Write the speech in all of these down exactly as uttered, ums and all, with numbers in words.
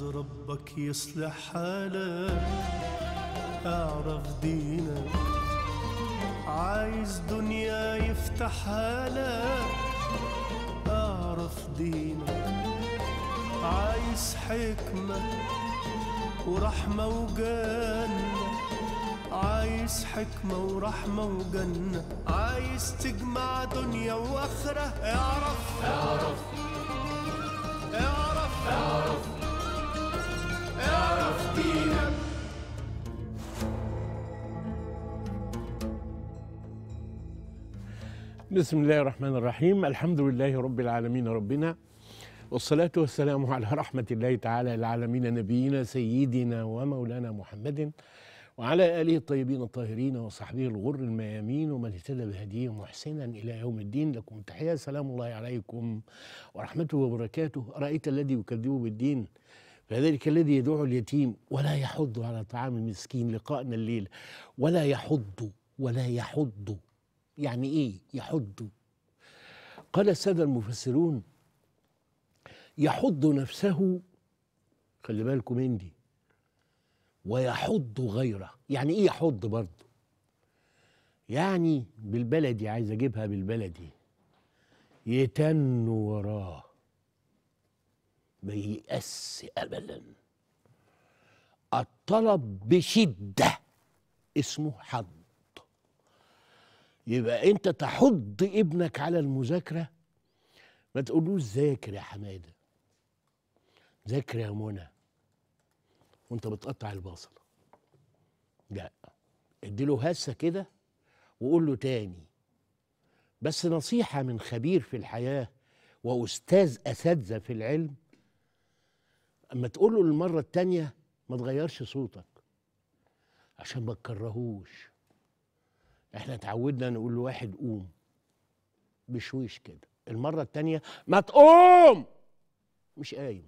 عايز ربك يصلح حالك، اعرف دينك. عايز دنيا يفتحها لك، اعرف دينك. عايز حكمة ورحمة وجنة، عايز حكمة ورحمة وجنة. عايز تجمع دنيا وآخرة، اعرف اعرف اعرف اعرف اعرف دينك. بسم الله الرحمن الرحيم، الحمد لله رب العالمين ربنا، والصلاة والسلام على رحمة الله تعالى العالمين، نبينا سيدنا ومولانا محمد وعلى آله الطيبين الطاهرين وصحبه الغر الميامين ومن اهتدى بهديهم محسنا إلى يوم الدين. لكم تحية، سلام الله عليكم ورحمته وبركاته. رأيت الذي يكذب بالدين فذلك الذي يدعو اليتيم ولا يحض على طعام المسكين. لقائنا الليل ولا يحض، ولا يحض يعني إيه يحض؟ قال السادة المفسرون يحض نفسه، خلي بالكم من دي، ويحض غيره. يعني ايه يحض برضه؟ يعني بالبلدي، عايز اجيبها بالبلدي، يتن وراه، ما ييأس ابدا. الطلب بشده اسمه حض. يبقى انت تحض ابنك على المذاكره، ما تقولوش ذاكر يا حماده، ذاكر يا منى وانت بتقطع البصله. لا، اديله هسه كده وقول له تاني. بس نصيحه من خبير في الحياه واستاذ اساتذه في العلم، اما تقول له المره التانيه ما تغيرش صوتك عشان ما تكرهوش. احنا اتعودنا نقول لواحد قوم بشويش كده، المره التانيه ما تقوم، مش قايم.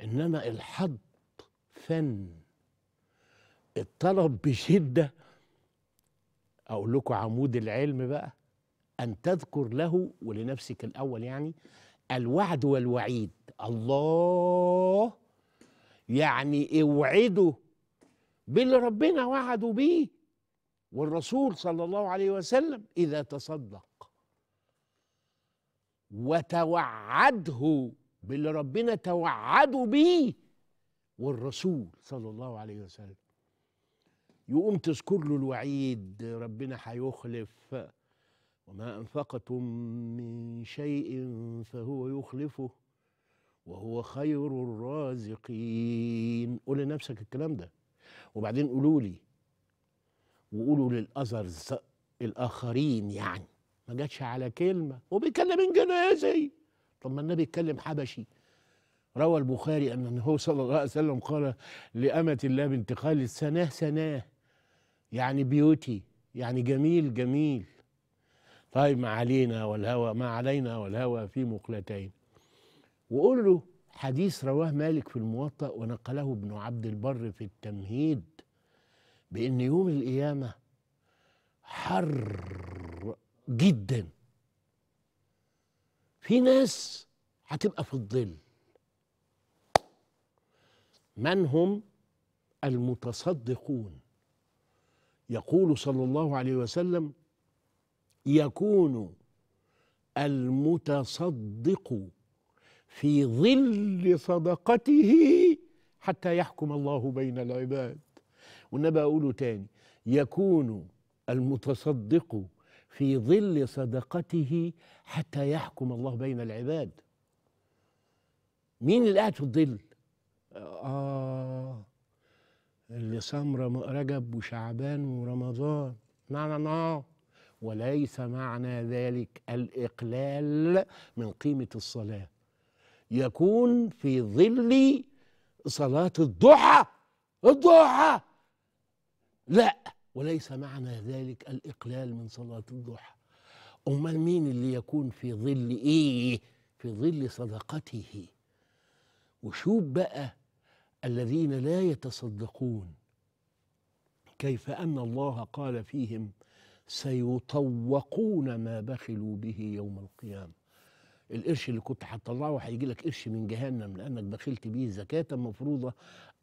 انما الحض فن، الطلب بشده. اقول لكم عمود العلم بقى، ان تذكر له ولنفسك الاول، يعني الوعد والوعيد. الله يعني اوعده باللي ربنا وعده بيه والرسول صلى الله عليه وسلم، اذا تصدق، وتوعده باللي ربنا توعده بيه والرسول صلى الله عليه وسلم. يقوم تذكر له الوعيد، ربنا هيخلف، وما أنفقتم من شيء فهو يخلفه وهو خير الرازقين. قول لنفسك الكلام ده، وبعدين قولوا لي وقولوا للأذرز الآخرين. يعني ما جاتش على كلمة وبيتكلم إنجليزي، طب ما النبي اتكلم حبشي. روى البخاري أنه صلى الله عليه وسلم قال لأمة الله بنت خالد: سناه سناه، يعني بيوتي، يعني جميل جميل. طيب، ما علينا والهوى، ما علينا والهوى في مقلتين. وقول له حديث رواه مالك في الموطأ ونقله ابن عبد البر في التمهيد، بأن يوم القيامة حر جدا، في ناس هتبقى في الظل. من هم المتصدقون؟ يقول صلى الله عليه وسلم: يكون المتصدق في ظل صدقته حتى يحكم الله بين العباد. والنبي أقوله تاني: يكون المتصدق في ظل صدقته حتى يحكم الله بين العباد. مين اللي قاعد في الظل؟ آه، اللي صام رجب وشعبان ورمضان. نعم نعم. وليس معنى ذلك الإقلال من قيمة الصلاة. يكون في ظل صلاة الضحى، الضحى. لا، وليس معنى ذلك الإقلال من صلاة الضحى. أمال مين اللي يكون في ظل إيه؟ في ظل صدقته. وشوف بقى الذين لا يتصدقون، كيف أن الله قال فيهم: سيطوقون ما بخلوا به يوم القيامة. القرش اللي كنت هتطلعه هيجي لك قرش من جهنم، لانك بخلت بيه زكاة مفروضة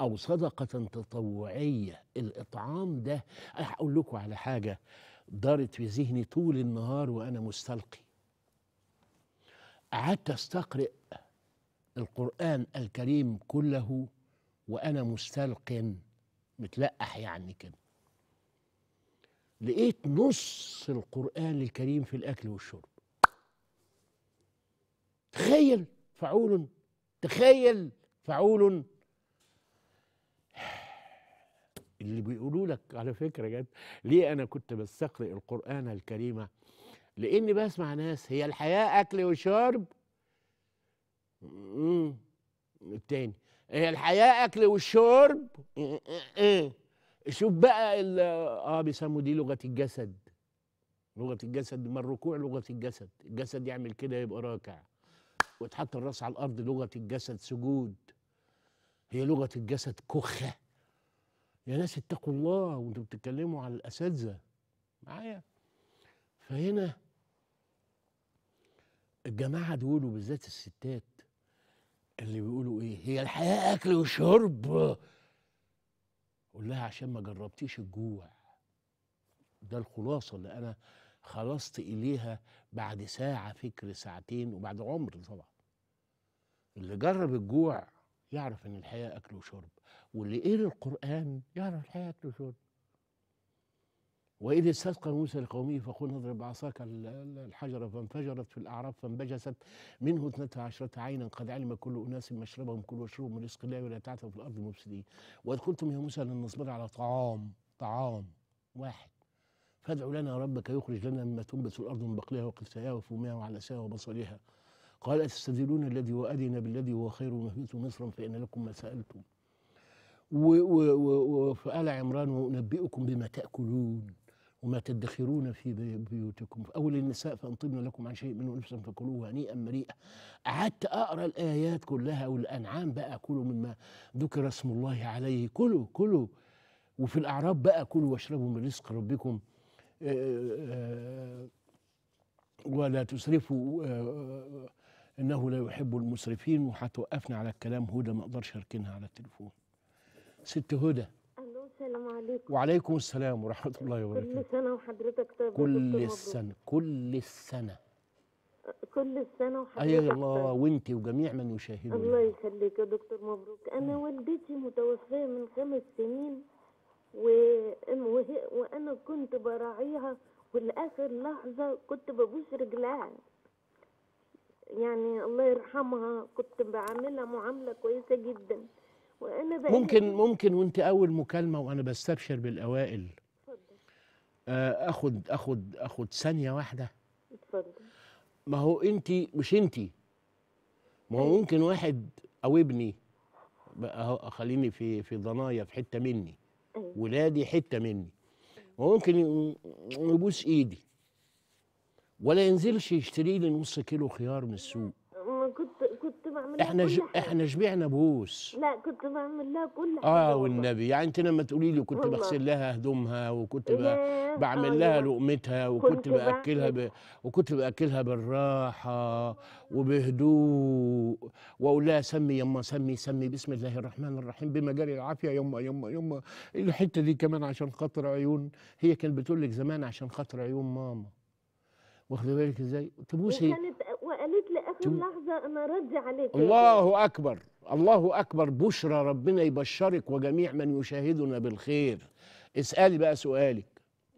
او صدقة تطوعية. الاطعام ده هقول لكم على حاجة دارت في ذهني طول النهار وانا مستلقي. قعدت استقرئ القرآن الكريم كله وانا مستلقٍ متلقح يعني كده، لقيت نص القرآن الكريم في الأكل والشرب. تخيل فعول، تخيل فعول. اللي بيقولوا لك على فكرة جد ليه أنا كنت بستقرئ القرآن الكريم؟ لأني بسمع ناس هي الحياة أكل وشرب، التاني هي الحياة أكل والشرب، شوف بقى اه بيسموا دي لغة الجسد. لغة الجسد، ما الركوع لغة الجسد، الجسد يعمل كده يبقى راكع، وتحط الراس على الأرض لغة الجسد سجود. هي لغة الجسد كخة. يا ناس اتقوا الله وانتوا بتتكلموا على الأساتذة معايا. فهنا الجماعة دول وبالذات الستات اللي بيقولوا ايه هي الحياة أكل وشرب، قول لها عشان ما جربتيش الجوع. ده الخلاصه اللي انا خلصت اليها بعد ساعه فكر ساعتين وبعد عمر طبعا. اللي جرب الجوع يعرف ان الحياه اكل وشرب، واللي قري القران يعرف الحياه اكل وشرب. واذ استسقى موسى لقومه فقلنا اضرب بعصاك الحجر فانفجرت في الاعراف فانبجست منه اثنتا عشرة عينا قد علم كل اناس مشربهم كلوا واشربوا من رزق الله ولا تعثوا في الارض مفسدين. واذ قلتم يا موسى لن نصبر على طعام طعام واحد فادع لنا ربك يخرج لنا مما تنبت الارض من بقلها وقثائها وفومها وعدسها وبصلها قال اتستبدلون الذي هو ادنى بالذي هو خير ومهبطوا مصرا فان لكم ما سالتم. وفآل عمران وانبئكم بما تاكلون وما تدخرون في بيوتكم، أول النساء فأنطبن لكم عن شيء منه نفسا فكلوه هنيئا مريئا. قعدت أقرأ الآيات كلها والأنعام بقى كلوا مما ذكر اسم الله عليه، كلوا كلوا. وفي الأعراف بقى كلوا واشربوا من رزق ربكم ولا تسرفوا إنه لا يحب المسرفين. وهتوقفنا على الكلام هدى، ما أقدرش أركنها على التليفون. ست هدى، السلام عليكم. وعليكم السلام ورحمة الله وبركاته. كل سنة وحضرتك طيب. كل السنة كل السنة كل السنة وحضرتك أي الله وأنت وجميع من يشاهدون. الله يخليك يا دكتور مبروك. أنا والدتي متوفية من خمس سنين و... وهي... وأنا كنت براعيها والآخر لحظة كنت ببوس رجلها، يعني الله يرحمها كنت بعاملها معاملة كويسة جدا. وأنا ممكن ممكن وانت اول مكالمه وانا بستبشر بالاوائل. اتفضل. آه اخد اخد اخد ثانيه واحده. اتفضل. ما هو انت مش انت، ما هو ممكن واحد او ابني بقى خليني في في ضنايا في حته مني، ولادي حته مني، وممكن يبوس ايدي ولا ينزلش يشتري لي نص كيلو خيار من السوق. احنا ج... احنا شبعنا بوس. لا كنت بعمل لها كل حاجه اه والنبي. يعني انت لما تقولي لي كنت بغسل لها هدومها وكنت ب... بعمل لها لقمتها وكنت باكلها ب... وكنت باكلها بالراحه وبهدوء واقول لها سمي يما سمي سمي بسم الله الرحمن الرحيم بمجاري العافيه يما يما يما. الحته دي كمان عشان خاطر عيون، هي كانت بتقول لك زمان عشان خاطر عيون ماما، واخده بالك ازاي؟ تبوسي. وقالت لي اخر لحظه انا راضي عليك. الله اكبر الله اكبر، بشرى. ربنا يبشرك وجميع من يشاهدنا بالخير. اسالي بقى سؤالك.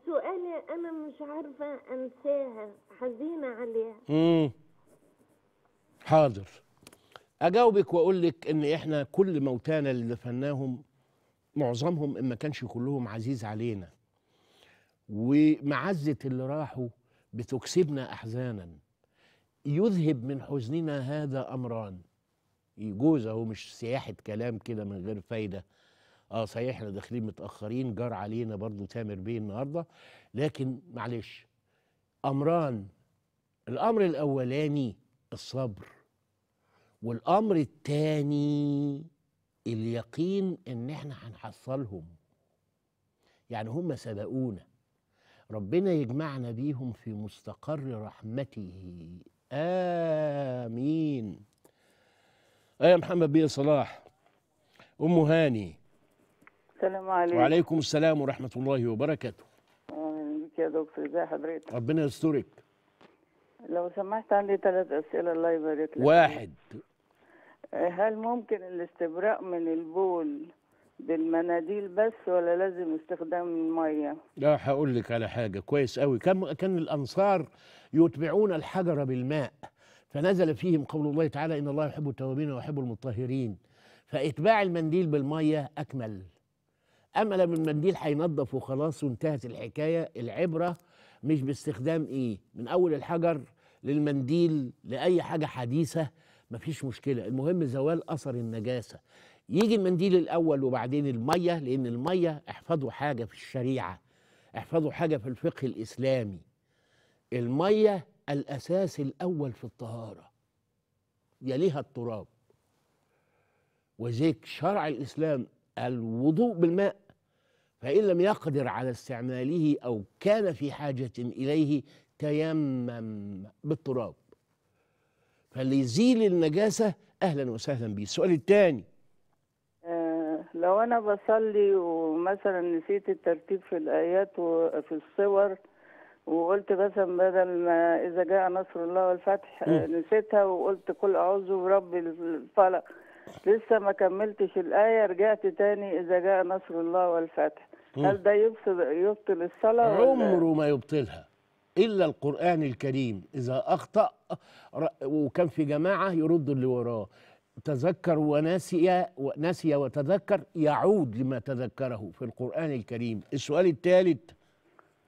سؤالي انا مش عارفه انساها، حزينه عليها. امم حاضر اجاوبك واقول لك ان احنا كل موتانا اللي دفناهم معظمهم ان ما كانش كلهم عزيز علينا، ومعزه اللي راحوا بتكسبنا احزانا. يذهب من حزننا هذا امران، يجوز اهو مش سياحه كلام كده من غير فايده. اه صحيح احنا داخلين متاخرين، جار علينا برضو تامر بيه النهارده، لكن معلش امران. الامر الاولاني الصبر، والامر الثاني اليقين ان احنا هنحصلهم. يعني هم سبقونا، ربنا يجمعنا بيهم في مستقر رحمته آمين. أيا محمد بيه صلاح أم هاني. السلام عليكم. وعليكم السلام ورحمة الله وبركاته. آمين بك يا دكتور. إزي حضرتك؟ ربنا يسترك. لو سمحت عندي ثلاث أسئلة الله يبارك لك. واحد، هل ممكن الاستبراء من البول بالمناديل بس ولا لازم استخدام الميه؟ لا هقول لك على حاجه كويس قوي. كان كان الانصار يتبعون الحجر بالماء، فنزل فيهم قول الله تعالى ان الله يحب التوابين ويحب المطهرين، فاتباع المنديل بالميه اكمل. اما لما المنديل هينضف وخلاص وانتهت الحكايه، العبره مش باستخدام ايه؟ من اول الحجر للمنديل لاي حاجه حديثه مفيش مشكله، المهم زوال اثر النجاسه. يجي المنديل الأول وبعدين المية، لأن المية احفظوا حاجة في الشريعة، احفظوا حاجة في الفقه الإسلامي. المية الأساس الأول في الطهارة، يليها التراب، وذيك شرع الإسلام الوضوء بالماء، فإن لم يقدر على استعماله أو كان في حاجة إليه تيمم بالتراب، فاللي يزيل النجاسة أهلا وسهلا بيه. السؤال الثاني، لو أنا بصلي ومثلا نسيت الترتيب في الآيات وفي الصور، وقلت مثلا بدل ما إذا جاء نصر الله والفتح نسيتها وقلت قل أعوذ برب الفلق، لسه ما كملتش الآية، رجعت تاني إذا جاء نصر الله والفتح، هل ده يبطل الصلاة؟ عمره ما يبطلها إلا القرآن الكريم، إذا أخطأ وكان في جماعة يرد اللي وراه، تذكر ونسي ونسي وتذكر، يعود لما تذكره في القرآن الكريم. السؤال الثالث،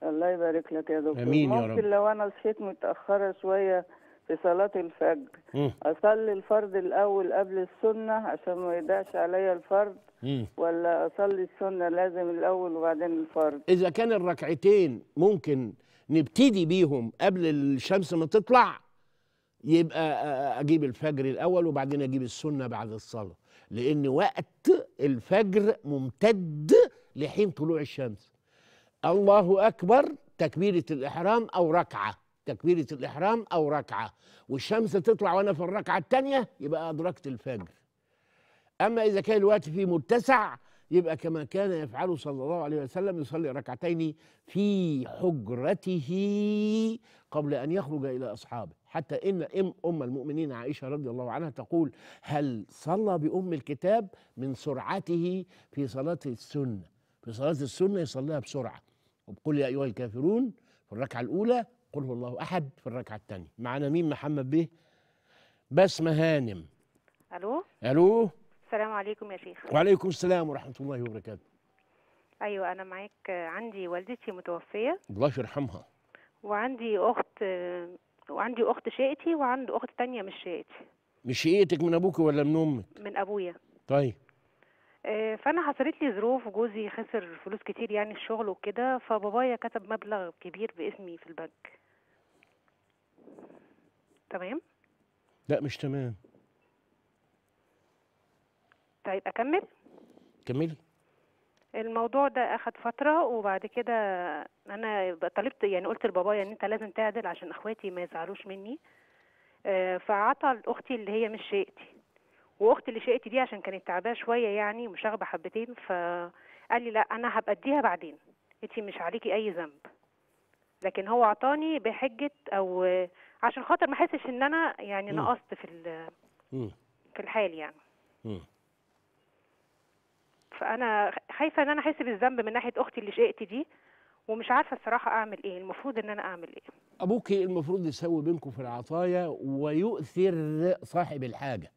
الله يبارك لك يا دكتور. امين يا رب. ممكن لو انا صحيت متأخرة شوية في صلاة الفجر م. اصلي الفرض الاول قبل السنة عشان ما يضيعش عليا الفرض، م. ولا اصلي السنة لازم الاول وبعدين الفرض؟ اذا كان الركعتين ممكن نبتدي بيهم قبل الشمس ما تطلع، يبقى اجيب الفجر الاول وبعدين اجيب السنه بعد الصلاه، لان وقت الفجر ممتد لحين طلوع الشمس. الله اكبر تكبيره الاحرام او ركعه، تكبيره الاحرام او ركعه، والشمس تطلع وانا في الركعه الثانيه يبقى ادركت الفجر. اما اذا كان الوقت فيه متسع يبقى كما كان يفعله صلى الله عليه وسلم، يصلي ركعتين في حجرته قبل ان يخرج الى اصحابه، حتى ان ام ام المؤمنين عائشه رضي الله عنها تقول هل صلى بام الكتاب من سرعته في صلاه السنه، في صلاه السنه يصليها بسرعه، وبقول يا ايها الكافرون في الركعه الاولى، قل هو الله احد في الركعه الثانيه. معنا مين؟ محمد بيه. بسمه هانم. الو الو. السلام عليكم يا شيخ. وعليكم السلام ورحمة الله وبركاته. أيوة أنا معاك. عندي والدتي متوفية الله يرحمها، وعندي أخت، وعندي أخت شقتي، وعندي أخت تانية مش شقتي. مش شقتك من أبوك ولا من أمك؟ من أبويا. طيب. فأنا حصلت لي ظروف، جوزي خسر فلوس كتير يعني الشغل وكده، فبابايا كتب مبلغ كبير باسمي في البنك. تمام؟ لا مش تمام. طيب اكمل؟ كملي. الموضوع ده اخد فتره، وبعد كده انا طلبت يعني قلت لبابايا ان انت لازم تعدل عشان اخواتي ما يزعلوش مني، فعطى لاختي اللي هي مش شقتي، واختي اللي شقتي دي عشان كانت تعبانه شويه يعني مشاغبه حبتين، فقال لي لا انا هبقى اديها بعدين، انت مش عليكي اي ذنب. لكن هو عطاني بحجه او عشان خاطر ما احسش ان انا يعني نقصت في في الحال يعني. م. فأنا خايفة إن أنا أحس بالذنب من ناحية أختي اللي شقتي دي، ومش عارفة الصراحة أعمل إيه، المفروض إن أنا أعمل إيه؟ أبوكي المفروض يسوي بينكم في العطايا ويؤثر صاحب الحاجة،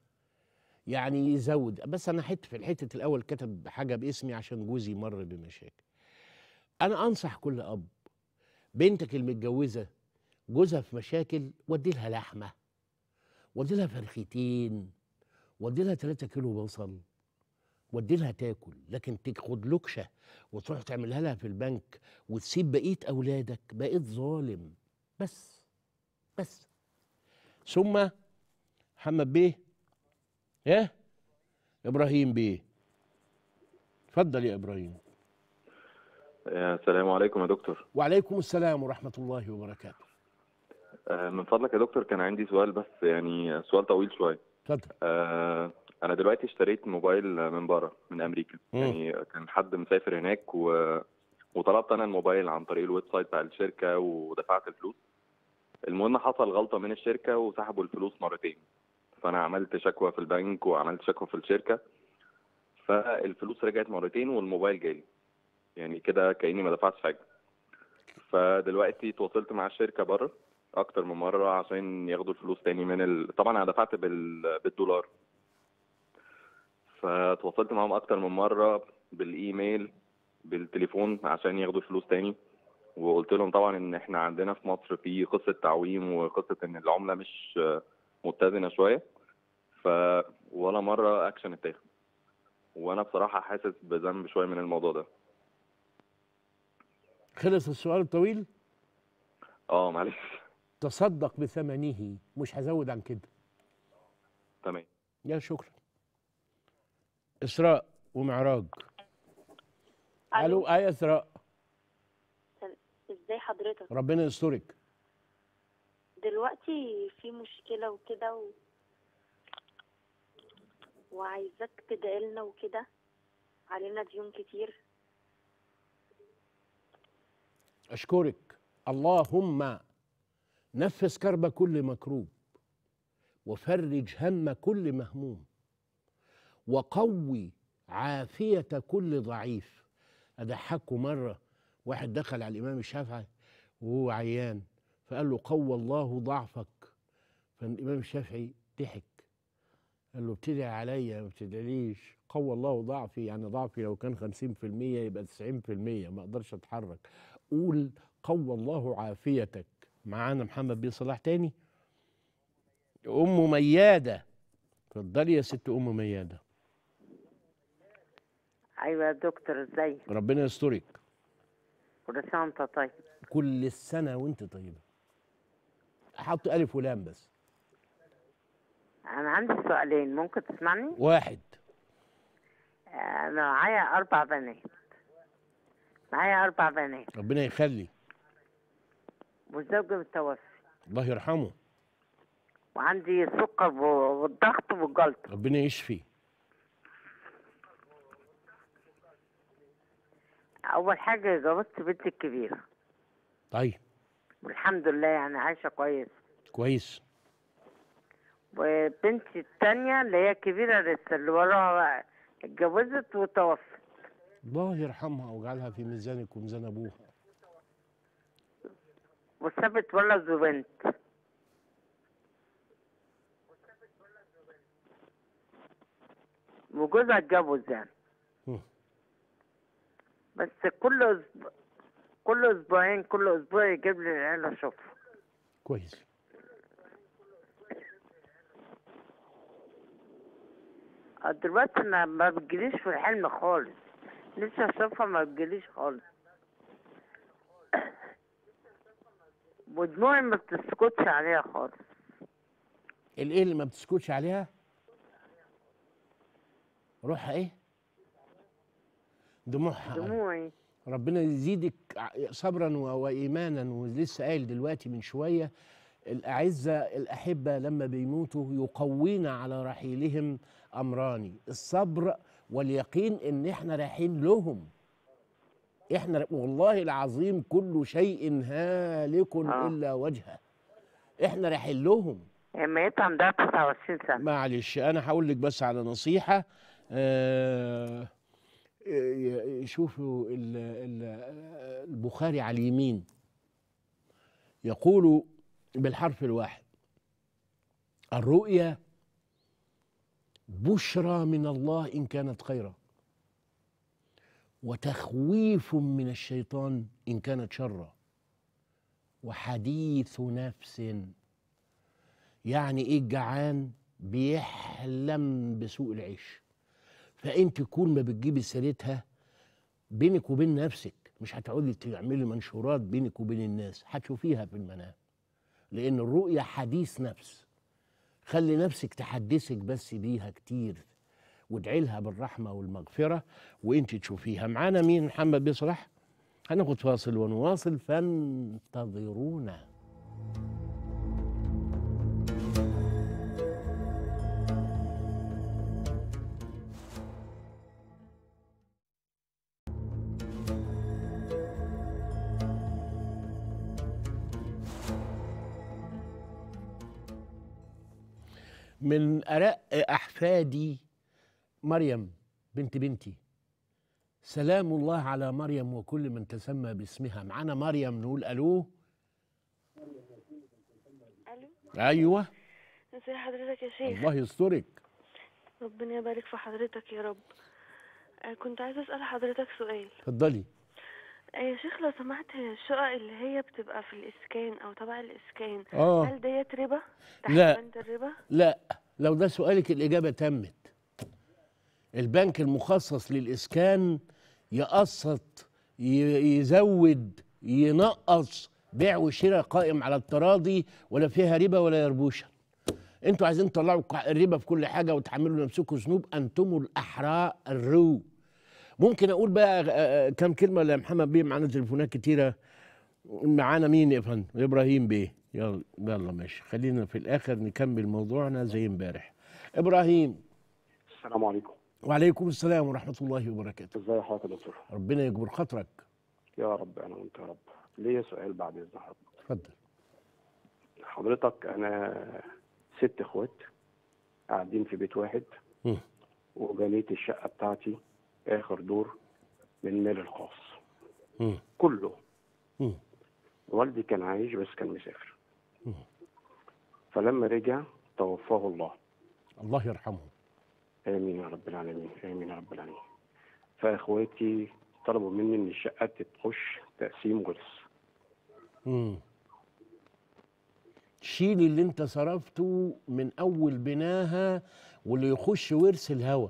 يعني يزود. بس أنا حتة في الحتة الأول كتب حاجة باسمي عشان جوزي مر بمشاكل. أنا أنصح كل أب، بنتك المتجوزة جوزها في مشاكل ودي لها لحمة، ودي لها فرختين، ودي لها ثلاثة كيلو بصل، ودي لها تاكل، لكن تاخد لكشه وتروح تعملها لها في البنك وتسيب بقيه اولادك، بقيت ظالم. بس بس ثم محمد بيه. ايه؟ ابراهيم بيه. اتفضل يا ابراهيم. السلام عليكم يا دكتور. وعليكم السلام ورحمه الله وبركاته. من فضلك يا دكتور كان عندي سؤال، بس يعني سؤال طويل شويه. اتفضل. آه انا دلوقتي اشتريت موبايل من بره، من امريكا. م. يعني كان حد مسافر هناك و... وطلبت انا الموبايل عن طريق الويب سايت بتاع الشركه ودفعت الفلوس. المهم حصل غلطه من الشركه وسحبوا الفلوس مرتين، فانا عملت شكوى في البنك وعملت شكوى في الشركه، فالفلوس رجعت مرتين والموبايل جالي، يعني كده كاني ما دفعتش حاجه. فدلوقتي اتواصلت مع الشركه بره اكتر من مره عشان ياخدوا الفلوس تاني من ال... طبعا انا دفعت بال... بالدولار. فتواصلت معاهم اكتر من مره بالايميل بالتليفون عشان ياخدوا الفلوس تاني، وقلت لهم طبعا ان احنا عندنا في مصر في قصه تعويم وقصه ان العمله مش متزنه شويه، ف ولا مره اكشن اتاخد، وانا بصراحه حاسس بذنب شويه من الموضوع ده. خلص السؤال الطويل؟ اه معلش. تصدق بثمنه، مش هزود عن كده. تمام يا شكرا. اسراء ومعراج. الو. ايه يا اسراء؟ ازاي حضرتك؟ ربنا يسترك. دلوقتي في مشكله وكده و... وعايزاك تدعيلنا وكده، علينا ديون كتير. اشكرك. اللهم نفس كرب كل مكروب، وفرج هم كل مهموم، وقوي عافية كل ضعيف. أضحكوا مرة، واحد دخل على الإمام الشافعي وهو عيان، فقال له قوى الله ضعفك، فالإمام الشافعي ضحك قال له ابتدع عليا ما بتدعيليش، قوى الله ضعفي، يعني ضعفي لو كان خمسين بالمية يبقى تسعين بالمية ما أقدرش أتحرك، قول قوى الله عافيتك. معانا محمد بيه صلاح تاني. أم ميادة، اتفضلي يا ست أم ميادة. أيوة يا دكتور ازيك؟ ربنا يسترك. كل سنة وأنت طيب. كل السنة وأنت طيبة. حط ألف ولام بس. أنا عندي سؤالين، ممكن تسمعني؟ واحد. أنا معايا أربع بنات. معايا أربع بنات. ربنا يخلي. والزوج متوفي. الله يرحمه. وعندي سكر والضغط والجلطة. ربنا يشفي. أول حاجة جوزت بنتي الكبيرة. طيب. والحمد لله يعني عايشة كويس. كويس. وبنتي التانية اللي هي كبيرة لسه، اللي وراها اتجوزت وتوفت. الله يرحمها ويجعلها في ميزانك وميزان ابوها. وسابت ولد وبنت. وجوزها اتجوز يعني. بس كل اسبوع كل اسبوعين كل اسبوع يجيب لي العيال اشوفها. كويس. دلوقتي انا ما بتجيليش في الحلم خالص، لسه اشوفها ما بتجيليش خالص، ودموعي ما بتسكتش عليها خالص. الايه اللي ما بتسكتش عليها؟ روحها ايه؟ دموعها. دموعي. ربنا يزيدك صبرا وايمانا. ولسه قايل دلوقتي من شويه، الأعزاء الأحبة لما بيموتوا يقوين على رحيلهم أمران، الصبر واليقين إن إحنا رايحين لهم. إحنا والله العظيم كل شيء هالك آه. إلا وجهه. إحنا رايحين لهم. لما يبقى عندها تسعة وعشرين سنة. معلش أنا هقول لك بس على نصيحة. آه شوفوا البخاري على اليمين يقولوا بالحرف الواحد: الرؤيا بشرى من الله إن كانت خيرا، وتخويف من الشيطان إن كانت شرا، وحديث نفس. يعني إيه الجعان؟ بيحلم بسوء العيش، فأنت تكون ما بتجيبي سيرتها بينك وبين نفسك، مش هتقعدي تعملي منشورات بينك وبين الناس، هتشوفيها في المنام، لأن الرؤية حديث نفس. خلي نفسك تحدثك بس بيها كتير، وادعي لها بالرحمة والمغفرة وانت تشوفيها. معانا مين؟ محمد بيه صلاح. هناخد فاصل ونواصل، فانتظرونا. من أرق أحفادي مريم بنت بنتي، سلام الله على مريم وكل من تسمى باسمها. معانا مريم، نقول ألو. ألو. أيوه. ازي حضرتك يا شيخ؟ الله يسترك. ربنا يبارك في حضرتك يا رب. كنت عايزة أسأل حضرتك سؤال. اتفضلي. يا شيخ لو سمحت، الشقق اللي هي بتبقى في الإسكان أو تبع الإسكان، أوه. هل ديت ربا؟ تحت بند الربا؟ لا، لو ده سؤالك الإجابة تمت. البنك المخصص للإسكان يقسط، يزود، ينقص، بيع وشراء قائم على التراضي، ولا فيها ربا ولا يربوشة. انتوا عايزين تطلعوا الربا في كل حاجة وتحملوا نفسكم ذنوب، أنتم الأحرار الرو. ممكن أقول بقى كم كلمة لمحمد بيه؟ معانا تليفونات كتيرة. معانا مين يا فندم؟ إبراهيم بيه. يلا يلا ماشي، خلينا في الآخر نكمل موضوعنا زي امبارح. إبراهيم، السلام عليكم. وعليكم السلام ورحمة الله وبركاته. ازي حضرتك يا دكتور؟ ربنا يكبر خاطرك. يا رب أنا وأنت يا رب. ليا سؤال بعد إذن حضرتك. اتفضل. حضرتك أنا ست إخوات قاعدين في بيت واحد، وبنيت الشقة بتاعتي آخر دور من مال الخاص كله. م. والدي كان عايش بس كان مسافر. م. فلما رجع توفاه الله. الله يرحمه. آمين يا رب العالمين، آمين يا رب العالمين. فإخواتي طلبوا مني إن الشقة تخش تقسيم ورث. امم شيل اللي أنت صرفته من أول بناها، واللي يخش ورث الهوا.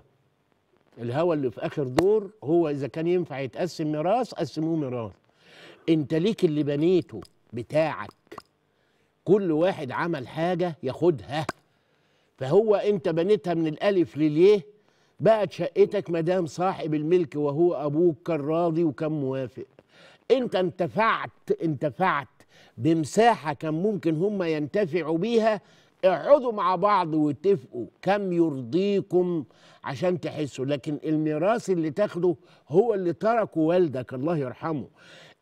الهوا اللي في آخر دور هو إذا كان ينفع يتقسم ميراث قسموه ميراث. أنت ليك اللي بنيته بتاعك، كل واحد عمل حاجة ياخدها. فهو انت بنيتها من الالف لليه، بقت شقتك ما دام صاحب الملك وهو ابوك كان راضي وكان موافق. انت انتفعت انتفعت بمساحه كان ممكن هم ينتفعوا بيها. اقعدوا مع بعض واتفقوا كم يرضيكم عشان تحسوا. لكن الميراث اللي تاخده هو اللي تركه والدك الله يرحمه.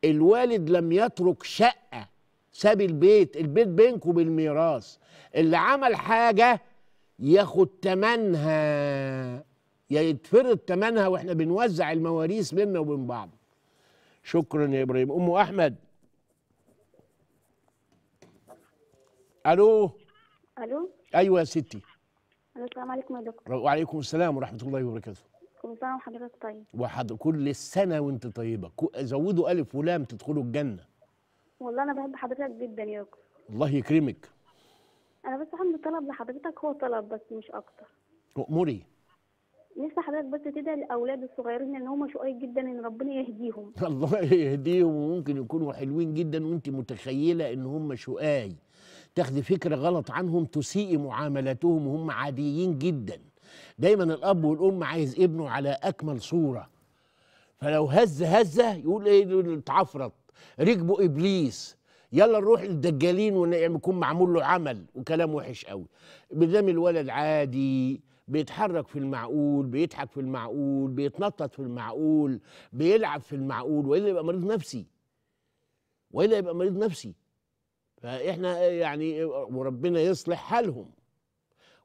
الوالد لم يترك شقه، ساب البيت، البيت بينكم بالميراث. اللي عمل حاجه ياخد تمنها، يتفرض تمنها، واحنا بنوزع المواريث بيننا وبين بعض. شكرا يا ابراهيم. ام احمد. الو. الو. ايوه يا ستي. السلام عليكم يا دكتور. وعليكم السلام ورحمه الله وبركاته. كل سنه وحضرتك طيب. وحضر كل السنه وانت طيبه. زودوا الف ولام تدخلوا الجنه. والله انا بحب حضرتك جدا يا دكتور. الله يكرمك. أنا بس عندي طلب لحضرتك، هو طلب بس مش أكتر. أؤمري. نفسي حضرتك بس تدعي الأولاد الصغيرين إن هم شقايق جدا، إن ربنا يهديهم. الله يهديهم، وممكن يكونوا حلوين جدا وأنت متخيلة إن هم شقاي. تاخدي فكرة غلط عنهم، تسيئي معاملتهم وهم عاديين جدا. دايما الأب والأم عايز ابنه على أكمل صورة. فلو هز هزة يقول إيه، اتعفرت، ركبوا إبليس، يلا نروح للدجالين ويكون معمول له عمل وكلام وحش قوي. بدام الولد عادي، بيتحرك في المعقول، بيضحك في المعقول، بيتنطط في المعقول، بيلعب في المعقول، والا يبقى مريض نفسي. والا يبقى مريض نفسي. فاحنا يعني وربنا يصلح حالهم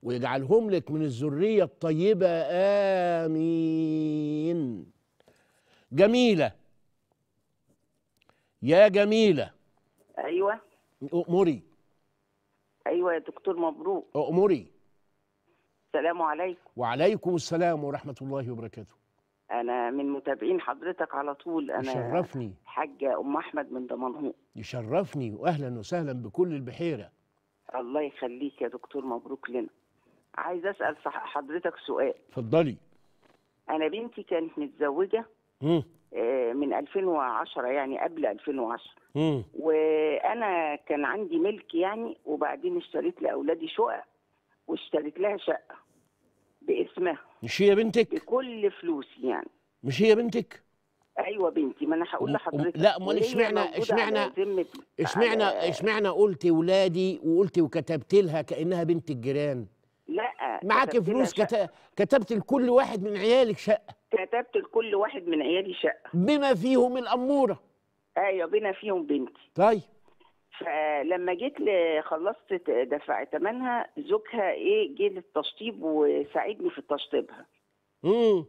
ويجعلهم لك من الذريه الطيبه، امين. جميله. يا جميله. ايوه. أؤمري. ايوه يا دكتور مبروك. أؤمري. السلام عليكم. وعليكم السلام ورحمه الله وبركاته. انا من متابعين حضرتك على طول. انا يشرفني. حاجه ام احمد من دمنهور. يشرفني، واهلا وسهلا بكل البحيره. الله يخليك يا دكتور مبروك لنا. عايز اسال حضرتك سؤال. اتفضلي. انا بنتي كانت متزوجه امم من ألفين وعشرة، يعني قبل ألفين وعشرة. مم. وانا كان عندي ملك يعني، وبعدين اشتريت لاولادي شقق، واشتريت لها شقه باسمها. مش هي بنتك؟ بكل فلوسي يعني. مش هي بنتك؟ ايوه بنتي. ما انا هقول لحضرتك. لا امال اشمعنى اشمعنى اشمعنى اشمعنى قلتي ولادي وقلتي وكتبت لها كانها بنت الجيران؟ لا معاكي فلوس، كت... كتبت لكل واحد من عيالك شقه. كتبت لكل واحد من عيالي شقه، بما فيهم الاموره. ايوه بما فيهم بنتي. طيب فلما جيت خلصت دفع ثمنها، زوجها ايه جه للتشطيب وساعدني في تشطيبها. امم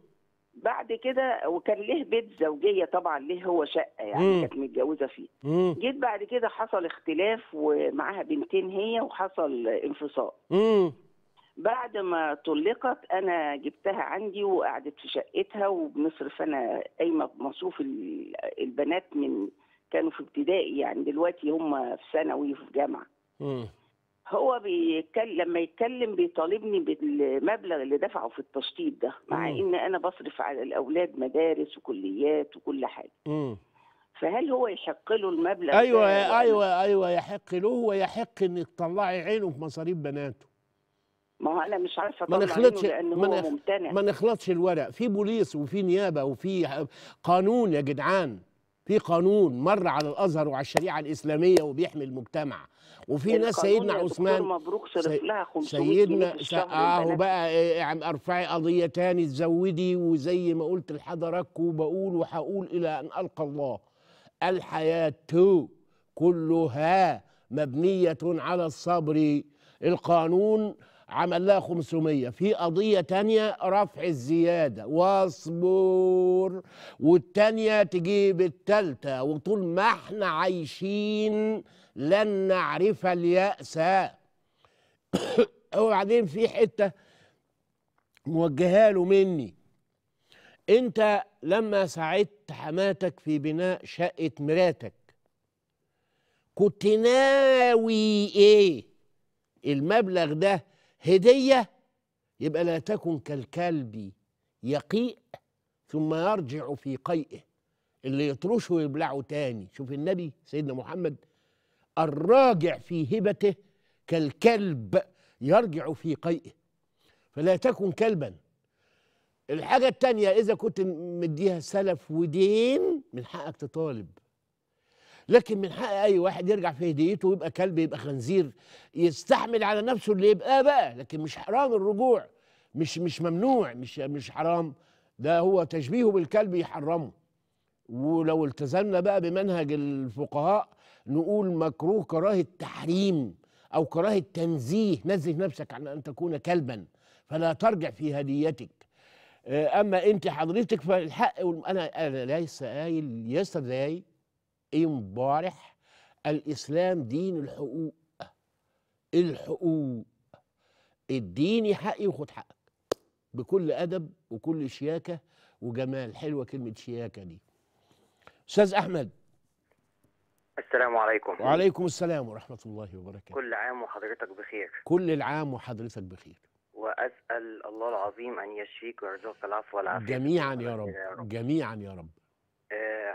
بعد كده وكان له بيت زوجيه طبعا، ليه هو شقه يعني، كانت متجوزه فيه. مم. جيت بعد كده حصل اختلاف ومعاها بنتين هي، وحصل انفصال. امم بعد ما طلقت انا جبتها عندي وقعدت في شقتها، وبنصرف انا قايمه بمصروف البنات، من كانوا في ابتدائي يعني، دلوقتي هم في ثانوي وفي جامعه. امم هو بيتكلم لما يتكلم بيطالبني بالمبلغ اللي دفعه في التشطيب ده، مع مم. ان انا بصرف على الاولاد مدارس وكليات وكل حاجه. امم فهل هو يحق له المبلغ؟ ايوه ايوه ايوه يحق له، ويحق انك تطلعي عينه في مصاريف بناته. ما هو انا مش عارفه اطلع عينه لان هو نخ... ممتنع. ما نخلطش الورق، في بوليس وفي نيابه وفي قانون يا جدعان، في قانون مر على الازهر وعلى الشريعه الاسلاميه وبيحمي المجتمع، وفي ناس سيدنا عثمان مبروك صرف لها خمسمية سيدنا اه وبقى يعني ارفعي قضيه تاني تزودي، وزي ما قلت لحضراتكم وبقول وهقول الى ان القى الله، الحياه كلها مبنيه على الصبر. القانون عمل لها خمسمية، في قضية تانية رفع الزيادة واصبر، والتانية تجيب التالتة، وطول ما احنا عايشين لن نعرف اليأس. وبعدين في حتة موجهها له مني، انت لما ساعدت حماتك في بناء شقة مراتك كنت ناوي ايه؟ المبلغ ده هدية؟ يبقى لا تكن كالكلب يقيء ثم يرجع في قيئه، اللي يطرشه ويبلعه تاني. شوف النبي سيدنا محمد، الراجع في هبته كالكلب يرجع في قيئه، فلا تكن كلبا. الحاجة التانية إذا كنت مديها سلف ودين من حقك تطالب، لكن من حق اي واحد يرجع في هديته ويبقى كلب، يبقى خنزير، يستحمل على نفسه اللي يبقى بقى، لكن مش حرام الرجوع، مش مش ممنوع، مش مش حرام، ده هو تشبيهه بالكلب يحرمه. ولو التزمنا بقى بمنهج الفقهاء نقول مكروه كراهة تحريم او كراهة تنزيه، نزه نفسك عن ان تكون كلبا، فلا ترجع في هديتك. اما انت حضرتك فالحق، انا انا ليس قايل يستدعي امبارح، الاسلام دين الحقوق، الحقوق اديني حقي وخد حقك بكل ادب وكل شياكه وجمال. حلوه كلمه شياكه دي. استاذ احمد، السلام عليكم. وعليكم السلام ورحمه الله وبركاته. كل عام وحضرتك بخير. كل العام وحضرتك بخير، واسال الله العظيم ان يشفيك ويرزقك العفو والعافيه جميعا يا رب. يا رب جميعا يا رب.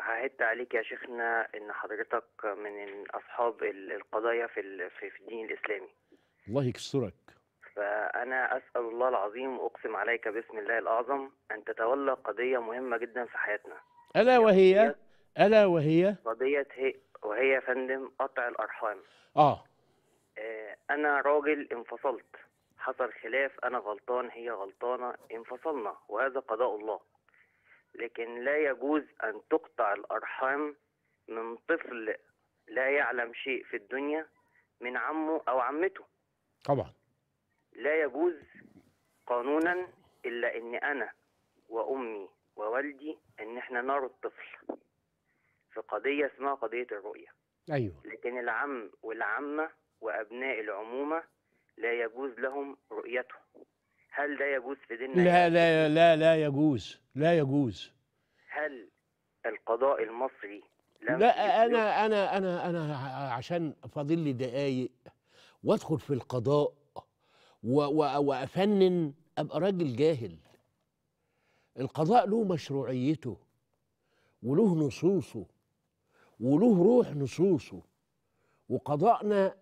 ههد عليك يا شيخنا ان حضرتك من اصحاب القضايا في في الدين الاسلامي. الله يكسرك. فانا اسال الله العظيم واقسم عليك باسم الله الاعظم ان تتولى قضيه مهمه جدا في حياتنا، الا وهي الا وهي قضيه هي وهي يا فندم قطع الارحام. اه انا راجل انفصلت، حصل خلاف، انا غلطان هي غلطانه، انفصلنا وهذا قضاء الله، لكن لا يجوز أن تقطع الأرحام من طفل لا يعلم شيء في الدنيا من عمه أو عمته. طبعا لا يجوز قانونا إلا أن أنا وأمي ووالدي أن احنا نرى الطفل في قضية اسمها قضية الرؤية. أيوة. لكن العم والعمة وأبناء العمومة لا يجوز لهم رؤيته. هل ده يجوز في ديننا؟ لا لا لا لا يجوز، لا يجوز. هل القضاء المصري لم لا انا انا انا انا عشان فاضل لي دقايق وادخل في القضاء وافنن ابقى راجل جاهل. القضاء له مشروعيته وله نصوصه وله روح نصوصه، وقضاءنا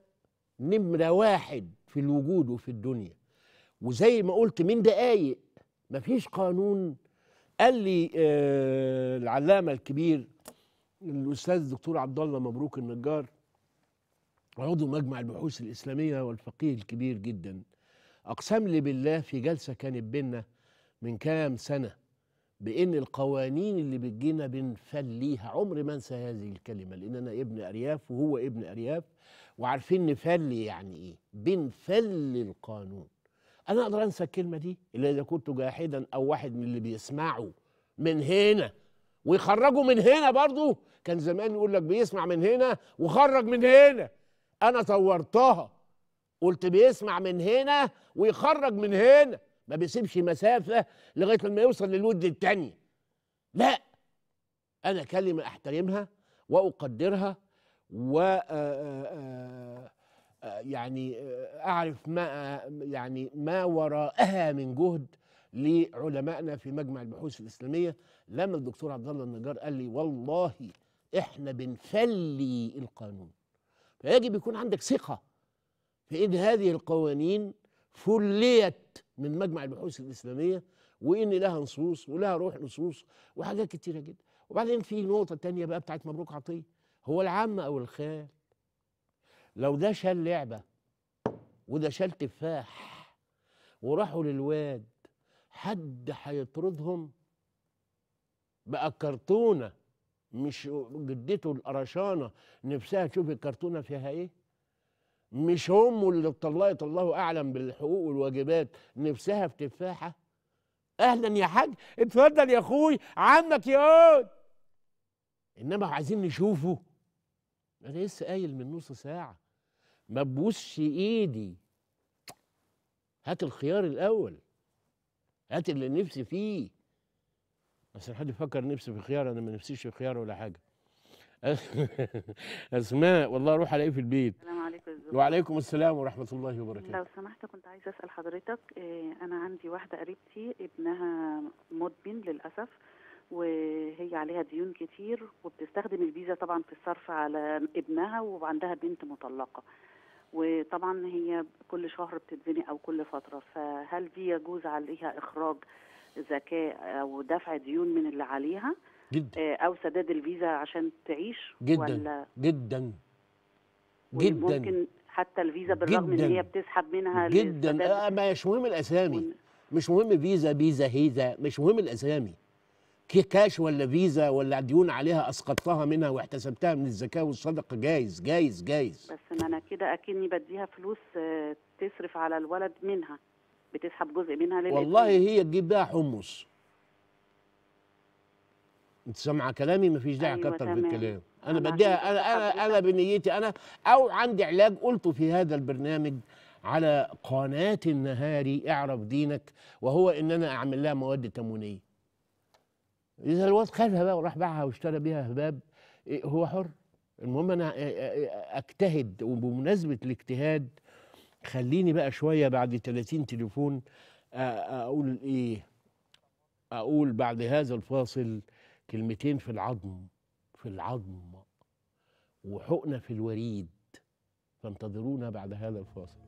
نمره واحد في الوجود وفي الدنيا. وزي ما قلت من دقايق مفيش قانون، قال لي آه العلامه الكبير الاستاذ الدكتور عبد الله مبروك النجار، عضو مجمع البحوث الاسلاميه والفقيه الكبير جدا، اقسم لي بالله في جلسه كانت بينا من كام سنه بان القوانين اللي بتجينا بنفليها. عمري ما انسى هذه الكلمه، لان انا ابن ارياف وهو ابن ارياف، وعارفين نفلي يعني ايه. بنفلي القانون. انا اقدر انسى الكلمه دي؟ الا اذا كنت جاحدا او واحد من اللي بيسمعوا من هنا ويخرجوا من هنا. برضه كان زمان يقول لك بيسمع من هنا وخرج من هنا. انا طورتها، قلت بيسمع من هنا ويخرج من هنا، ما بيسيبش مسافة لغاية لما يوصل للود التانية. لا، أنا كلمة أحترمها وأقدرها، و يعني أعرف ما يعني ما وراءها من جهد لعلمائنا في مجمع البحوث الإسلامية. لما الدكتور عبد الله النجار قال لي والله إحنا بنفلي القانون، فيجب يكون عندك ثقة في إن هذه القوانين فليت من مجمع البحوث الإسلامية، وإن لها نصوص ولها روح نصوص وحاجات كتيرة جدا. وبعدين في نقطة تانية بقى بتاعت مبروك عطية، هو العم أو الخال؟ لو ده شال لعبة وده شال تفاح وراحوا للواد، حد هيطردهم؟ بقى الكرتونة، مش جدته القرشانة نفسها تشوف الكرتونة فيها إيه؟ مش هم اللي اتطلقت الله اعلم بالحقوق والواجبات نفسها في تفاحه؟ اهلا يا حاج، اتفضل يا اخوي، عمك يقول. انما عايزين نشوفه. انا لسه قايل من نص ساعه ما تبوسش ايدي، هات الخيار الاول، هات اللي نفسي فيه. بس حد يفكر نفسي في خيار؟ انا ما نفسيش في خيار ولا حاجه. اسماء والله اروح الاقيه في البيت. السلام عليكم. وعليكم السلام ورحمه الله وبركاته. لو سمحت كنت عايزه اسال حضرتك، انا عندي واحده قريبتي ابنها مدمن للاسف، وهي عليها ديون كتير، وبتستخدم الفيزا طبعا في الصرف على ابنها، وعندها بنت مطلقه، وطبعا هي كل شهر بتتزنق او كل فتره. فهل دي يجوز عليها اخراج زكاه او دفع ديون من اللي عليها جدا، او سداد الفيزا عشان تعيش؟ جدا ولا جدا جدا ممكن حتى الفيزا بالرغم ان هي بتسحب منها جدا. آه مش مهم الاسامي ون... مش مهم فيزا فيزا هيزا، مش مهم الاسامي، كاش ولا فيزا ولا ديون عليها اسقطتها منها واحتسبتها من الزكاه والصدقه، جايز جايز جايز. بس ما انا كده اكني بديها فلوس تصرف على الولد منها، بتسحب جزء منها للإبن. والله هي تجيب بيها حمص. انت سامعه كلامي؟ مفيش داعي أيوة اكتر في الكلام. انا بديها، انا انا انا بنيتي انا، او عندي علاج قلته في هذا البرنامج على قناه النهاري اعرف دينك، وهو ان انا اعمل لها مواد تموينيه. اذا الواد خدها بقى وراح باعها واشترى بيها هباب، هو حر. المهم انا اجتهد. وبمناسبه الاجتهاد خليني بقى شويه بعد ثلاثين تليفون اقول ايه؟ اقول بعد هذا الفاصل كلمتين في العظم، في العظم وحقنة في الوريد، فانتظرونا بعد هذا الفاصل.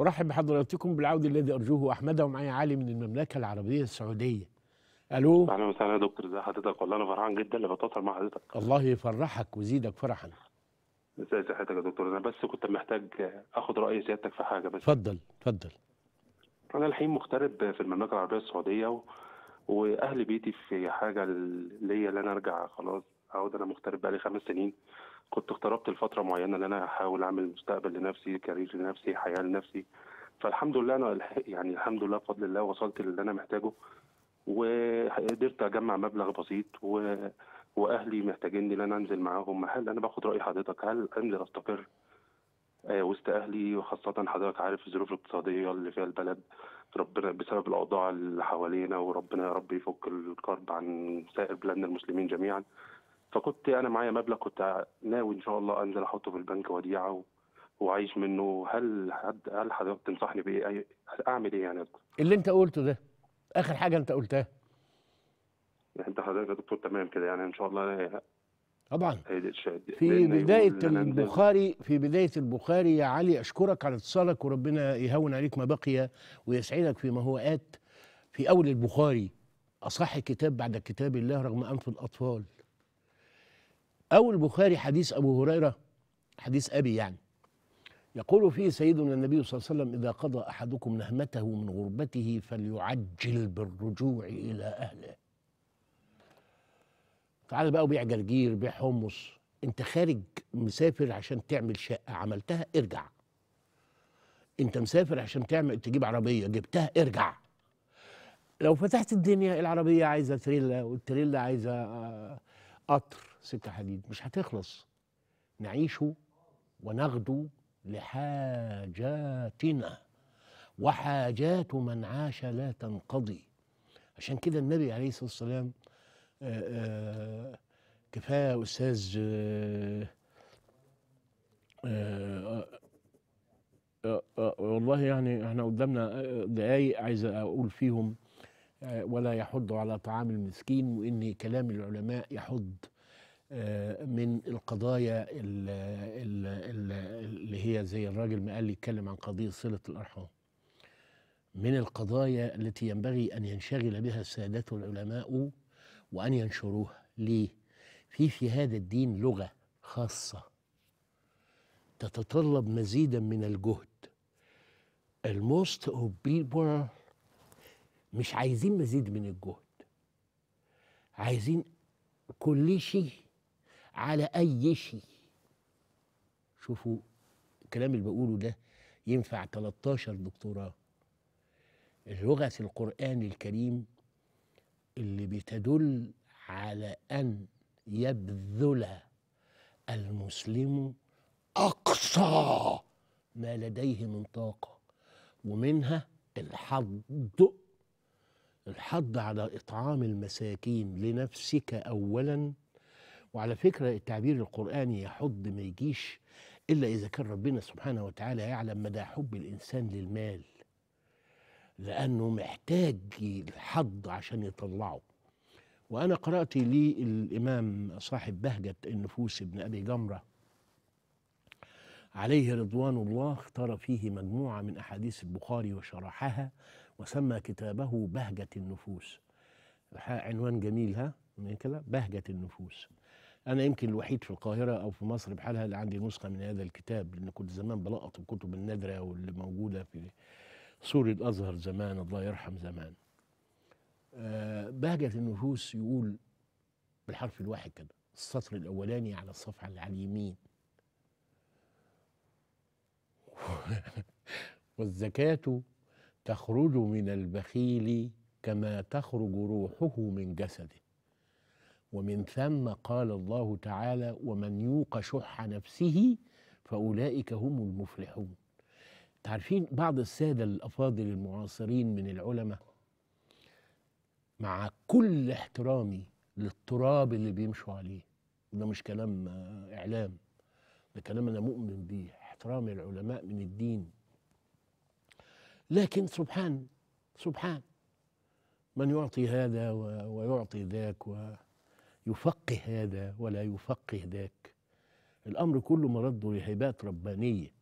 أرحب بحضراتكم بالعود الذي أرجوه أحمده، ومعي علي من المملكة العربية السعودية. ألو. أهلا وسهلا يا دكتور، إزي حضرتك؟ والله أنا فرحان جدا اللي بتواصل مع حضرتك. الله يفرحك ويزيدك فرحا. إزي صحتك يا دكتور؟ أنا بس كنت محتاج آخد رأي سيادتك في حاجة بس. اتفضل اتفضل. أنا الحين مغترب في المملكة العربية السعودية، و... وأهل بيتي في حاجة ليا اللي أنا أرجع خلاص أقعد. أنا مغترب بقالي خمس سنين، كنت اغتربت لفتره معينه ان انا احاول اعمل مستقبل لنفسي، كارير لنفسي، حياه لنفسي. فالحمد لله انا يعني الحمد لله بفضل الله وصلت للي انا محتاجه، وقدرت اجمع مبلغ بسيط، و... واهلي محتاجيني ان انا انزل معاهم. هل انا باخد راي حضرتك، هل انزل استقر آه وسط اهلي، وخاصه حضرتك عارف الظروف الاقتصاديه اللي فيها البلد ربنا بسبب الاوضاع اللي حوالينا، وربنا يا رب يفك الكرب عن سائر بلادنا المسلمين جميعا. فكنت انا معايا مبلغ كنت ناوي ان شاء الله انزل احطه في البنك وديعه و... واعيش منه. هل حد هل حضرتك تنصحني بايه؟ اعمل ايه يعني؟ اللي انت قلته ده اخر حاجه انت قلتها. انت حضرتك يا دكتور تمام كده يعني ان شاء الله. طبعا في بداية البخاري في بداية البخاري يا علي، أشكرك على اتصالك وربنا يهون عليك ما بقي ويسعدك فيما هو آت. في أول البخاري أصح كتاب بعد كتاب الله رغم أنف الأطفال. أول البخاري حديث أبو هريرة، حديث أبي يعني، يقول فيه سيدنا النبي صلى الله عليه وسلم: إذا قضى أحدكم نهمته من غربته فليعجل بالرجوع إلى أهله. تعال بقى وبيع جرجير، بيع حمص، انت خارج مسافر عشان تعمل شقه عملتها ارجع، انت مسافر عشان تعمل تجيب عربيه جبتها ارجع. لو فتحت الدنيا العربيه عايزه تريلا والتريلا عايزه قطر سكه حديد، مش هتخلص. نعيشه ونغدو لحاجاتنا وحاجات من عاش لا تنقضي. عشان كده النبي عليه الصلاه والسلام آه آه كفايه استاذ آه آه آه آه والله يعني احنا قدامنا دقايق عايز اقول فيهم آه ولا يحض على طعام المسكين، وان كلام العلماء يحض آه من القضايا اللي هي زي الراجل ما قال لي يتكلم عن قضيه صله الارحام، من القضايا التي ينبغي ان ينشغل بها السادة العلماء وأن ينشروها. ليه؟ في في هذا الدين لغة خاصة تتطلب مزيدا من الجهد. الموست اوف بيبل مش عايزين مزيد من الجهد، عايزين كل شيء على أي شيء. شوفوا الكلام اللي بقوله ده ينفع تلتاشر دكتوراه. اللغة القرآن الكريم اللي بتدل على أن يبذل المسلم أقصى ما لديه من طاقة، ومنها الحض، الحض على إطعام المساكين لنفسك أولا. وعلى فكرة التعبير القرآني يحض ما يجيش إلا إذا كان ربنا سبحانه وتعالى يعلم مدى حب الإنسان للمال، لأنه محتاج الحظ عشان يطلعه. وأنا قرأت للإمام صاحب بهجة النفوس ابن أبي جمرة عليه رضوان الله، اختار فيه مجموعة من أحاديث البخاري وشرحها وسمى كتابه بهجة النفوس. عنوان جميل، ها؟ بهجة النفوس. أنا يمكن الوحيد في القاهرة أو في مصر بحالها اللي عندي نسخة من هذا الكتاب، لأن كنت زمان بلقط الكتب النادرة واللي موجودة في سوري الأزهر زمان الله يرحم زمان. أه بهجة النفوس يقول بالحرف الواحد كده، السطر الأولاني على الصفحة اللي على اليمين: والزكاة تخرج من البخيل كما تخرج روحه من جسده. ومن ثم قال الله تعالى: ومن يوق شح نفسه فأولئك هم المفلحون. تعرفين بعض السادة الأفاضل المعاصرين من العلماء، مع كل احترامي للتراب اللي بيمشوا عليه، وده مش كلام إعلام، ده كلام أنا مؤمن بيه، احترام العلماء من الدين، لكن سبحان سبحان من يعطي هذا ويعطي ذاك ويفقه هذا ولا يفقه ذاك. الأمر كله مرده لهبات ربانية.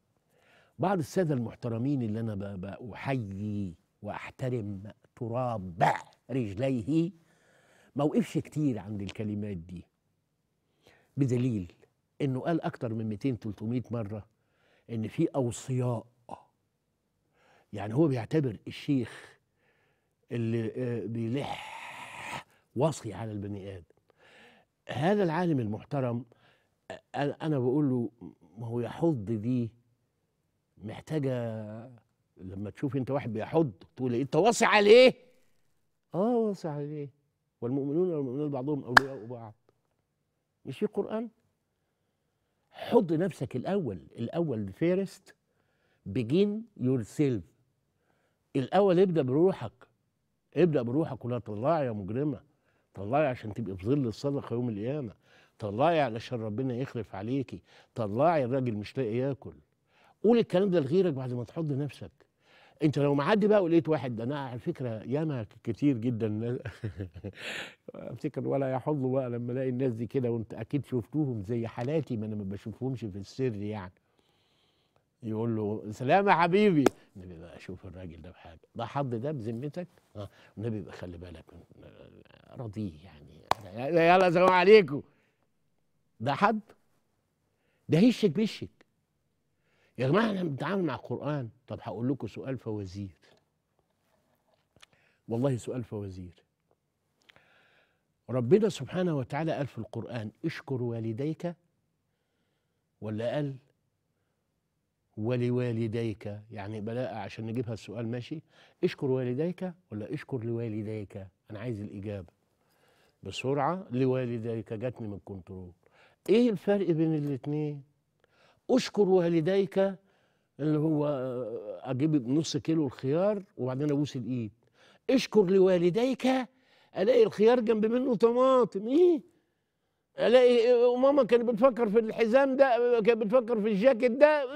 بعض السادة المحترمين اللي أنا أحيي وأحترم تراب رجليه ما وقفش كتير عند الكلمات دي، بدليل إنه قال أكتر من مئتين تلتمية مرة إن في أوصياء. يعني هو بيعتبر الشيخ اللي بيلح وصي على البني آدم. هذا العالم المحترم أنا بقول له ما هو يحض دي محتاجة، لما تشوف انت واحد بيحض تقول انت واصي عليه؟ اه واصي عليه. والمؤمنون والمؤمنات بعضهم اولياء بعض، مش في قرآن؟ حض نفسك الاول، الاول فيرست بيجين يور سيلف، الاول ابدا بروحك، ابدا بروحك. ولا طلعي يا مجرمه، طلعي عشان تبقي في ظل الصدقه يوم القيامه، طلعي علشان ربنا يخلف عليكي، طلعي الراجل مش لاقي ياكل. قول الكلام ده لغيرك بعد ما تحض نفسك. انت لو معدي بقى ولقيت واحد، ده انا على فكره ياما كتير جدا افتكر ولا يحظوا بقى لما الاقي الناس دي كده، وانت اكيد شفتوهم زي حالاتي، ما انا ما بشوفهمش في السر يعني. يقول له سلام يا حبيبي، النبي بقى شوف الراجل ده بحاجه، ده حظ ده بذمتك؟ اه النبي بقى خلي بالك راضيه يعني، يلا سلام عليكم. ده حد؟ ده هشك بشك. يا جماعه احنا بنتعامل مع القرآن. طب هقول لكم سؤال فوازير. والله سؤال فوازير. ربنا سبحانه وتعالى قال في القرآن اشكر والديك، ولا قال ولوالديك؟ يعني بلاء عشان نجيبها السؤال ماشي. اشكر والديك ولا اشكر لوالديك؟ انا عايز الاجابه بسرعه. لوالديك جاتني من الكنترول. ايه الفرق بين الاثنين؟ اشكر والديك اللي هو اجيب نص كيلو الخيار وبعدين ابوس الايد، اشكر لوالديك الاقي الخيار جنب منه طماطم. ايه؟ الاقي ماما كانت بتفكر في الحزام ده، كانت بتفكر في الجاكيت ده،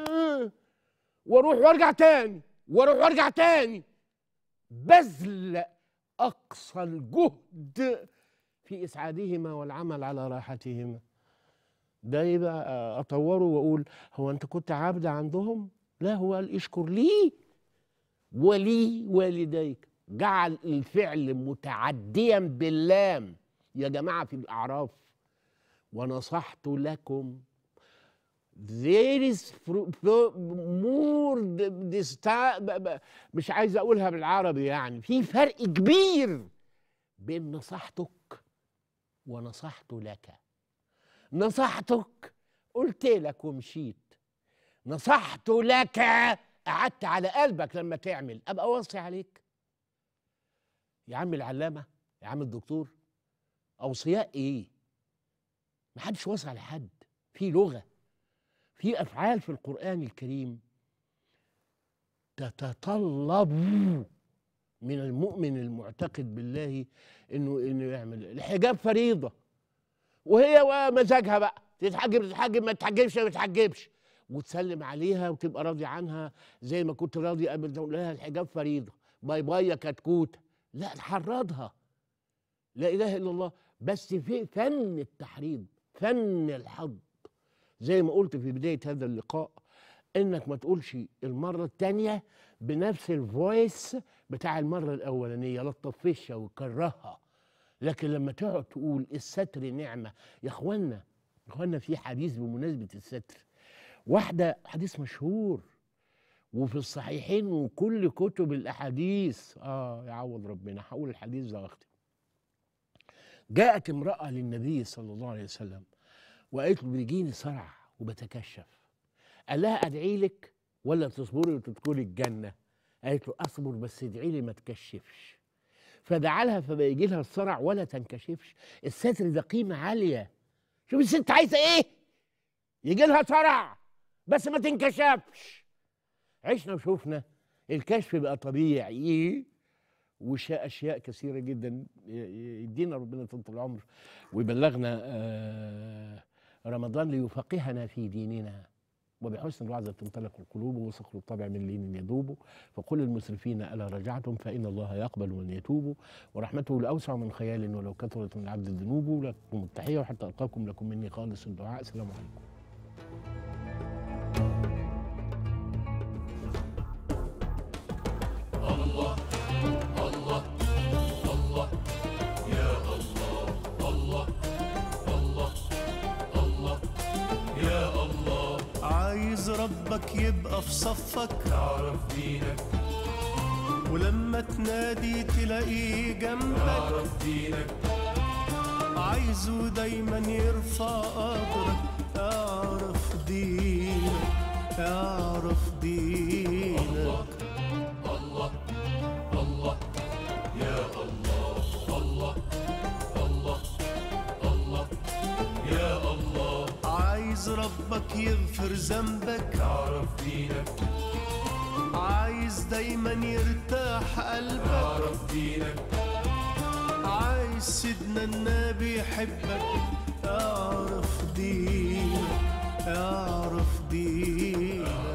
واروح وارجع تاني واروح وارجع تاني، بذل اقصى الجهد في اسعادهما والعمل على راحتهما. ده يبقى اطوره واقول هو انت كنت عبد عندهم؟ لا، هو قال اشكر لي ولي والديك، جعل الفعل متعديا باللام يا جماعه في الاعراف. ونصحت لكم there is more مش عايز اقولها بالعربي، يعني في فرق كبير بين نصحتك ونصحت لك. نصحتك قلت لك ومشيت، نصحت لك قعدت على قلبك لما تعمل ابقى واصي عليك. يا عم العلامه، يا عم الدكتور، اوصياء ايه؟ محدش واصي على حد. في لغه، في افعال في القران الكريم تتطلب من المؤمن المعتقد بالله انه انه يعمل. الحجاب فريضه، وهي ومزاجها بقى تتحجب تتحجب، ما تتحجبش ما تتحجبش، وتسلم عليها وتبقى راضي عنها زي ما كنت راضي قبل. تقول لها الحجاب فريضه، باي باي يا كتكوته. لا، تحرضها. لا اله الا الله. بس في فن التحريض، فن الحض، زي ما قلت في بدايه هذا اللقاء، انك ما تقولش المره الثانيه بنفس الفويس بتاع المره الاولانيه، لا تطفشها وتكرهها. لكن لما تقعد تقول الستر نعمه. يا اخوانا يا اخوانا، في حديث بمناسبه الستر، واحده حديث مشهور وفي الصحيحين وكل كتب الاحاديث، اه يعوض ربنا. هقول الحديث ده واختم. جاءت امراه للنبي صلى الله عليه وسلم وقالت له بيجيني صرع وبتكشف. قال لها ادعي لك ولا تصبري وتدخلي الجنه؟ قالت له اصبر بس ادعي لي ما تكشفش. فدعا لها فما يجي لها الصرع ولا تنكشفش. الستر ده قيمه عاليه. شوف الست عايزه ايه؟ يجي لها صرع بس ما تنكشفش. عشنا وشوفنا الكشف بقى طبيعي، وشاء اشياء كثيره جدا. يدينا ربنا طول العمر ويبلغنا رمضان ليفقهنا في ديننا. وبحسن الوعظة تنطلق القلوب، وصخر الطبع من لين يذوب. فقل المسرفين ألا رجعتم فإن الله يقبل من يتوب، ورحمته الأوسع من خيال ولو كثرت من عبد الذنوب. لكم التحية وحتى ألقاكم، لكم مني خالص الدعاء. السلام عليكم. ربك يبقى في صفك، اعرف دينك، ولما تنادي تلاقيه جنبك، اعرف دينك، عايزه دايما يرفع قدرك، اعرف دينك، اعرف دينك. الله الله الله يا الله، الله الله الله يا الله. عايز ربك يغفر ذنبك، اعرف دينك، عايز دايما يرتاح قلبك، اعرف دينك، عايز سيدنا النبي يحبك، اعرف دينك، اعرف دينك.